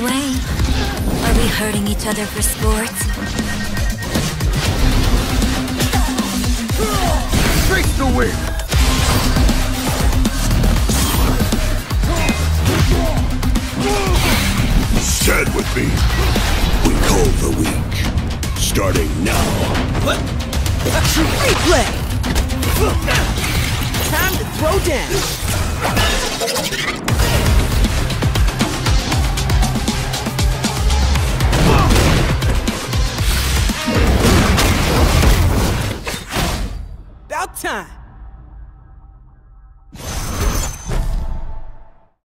away. Are we hurting each other for sport? Break the wave! Stand with me. We call the weak. Starting now. What? Replay! Time to throw down.